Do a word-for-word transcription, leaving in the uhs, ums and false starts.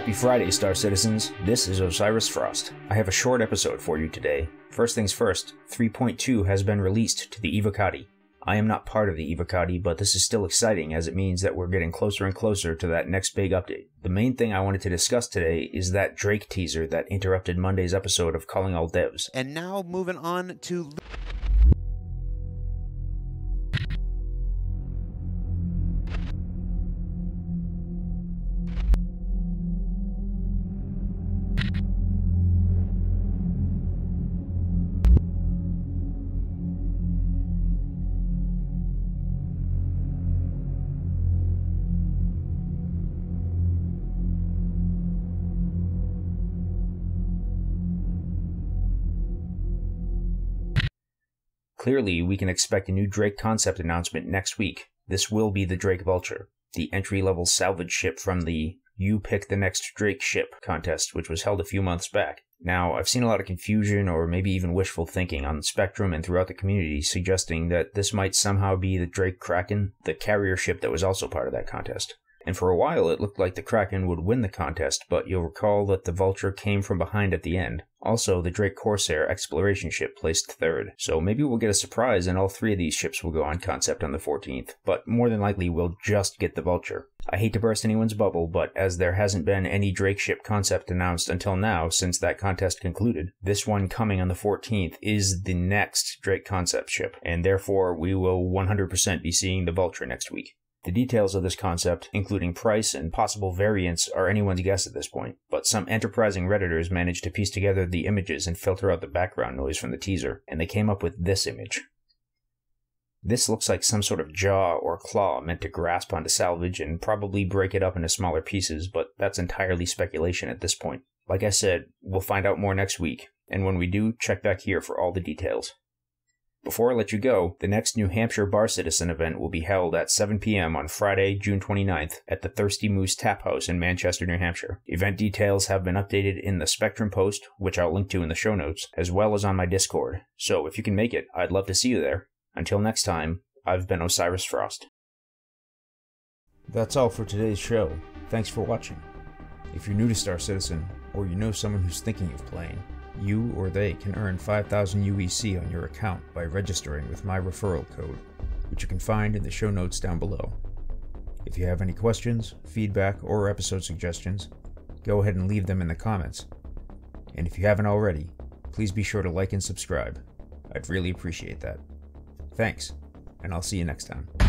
Happy Friday, Star Citizens. This is Osiris Frost. I have a short episode for you today. First things first, three point two has been released to the Evocati. I am not part of the Evocati, but this is still exciting as it means that we're getting closer and closer to that next big update. The main thing I wanted to discuss today is that Drake teaser that interrupted Monday's episode of Calling All Devs. And now moving on to... Clearly, we can expect a new Drake concept announcement next week. This will be the Drake Vulture, the entry-level salvage ship from the You Pick the Next Drake Ship contest, which was held a few months back. Now, I've seen a lot of confusion or maybe even wishful thinking on Spectrum and throughout the community suggesting that this might somehow be the Drake Kraken, the carrier ship that was also part of that contest. And for a while it looked like the Kraken would win the contest, but you'll recall that the Vulture came from behind at the end. Also, the Drake Corsair exploration ship placed third. So maybe we'll get a surprise and all three of these ships will go on concept on the fourteenth, but more than likely we'll just get the Vulture. I hate to burst anyone's bubble, but as there hasn't been any Drake ship concept announced until now since that contest concluded, this one coming on the fourteenth is the next Drake concept ship, and therefore we will one hundred percent be seeing the Vulture next week. The details of this concept, including price and possible variants, are anyone's guess at this point, but some enterprising Redditors managed to piece together the images and filter out the background noise from the teaser, and they came up with this image. This looks like some sort of jaw or claw meant to grasp onto salvage and probably break it up into smaller pieces, but that's entirely speculation at this point. Like I said, we'll find out more next week, and when we do, check back here for all the details. Before I let you go, the next New Hampshire Bar Citizen event will be held at seven p m on Friday, June twenty-ninth at the Thirsty Moose Tap House in Manchester, New Hampshire. Event details have been updated in the Spectrum post, which I'll link to in the show notes, as well as on my Discord. So if you can make it, I'd love to see you there. Until next time, I've been Osiris Frost. That's all for today's show. Thanks for watching. If you're new to Star Citizen, or you know someone who's thinking of playing, you or they can earn five thousand U E C on your account by registering with my referral code, which you can find in the show notes down below. If you have any questions, feedback, or episode suggestions, go ahead and leave them in the comments. And if you haven't already, please be sure to like and subscribe. I'd really appreciate that. Thanks, and I'll see you next time.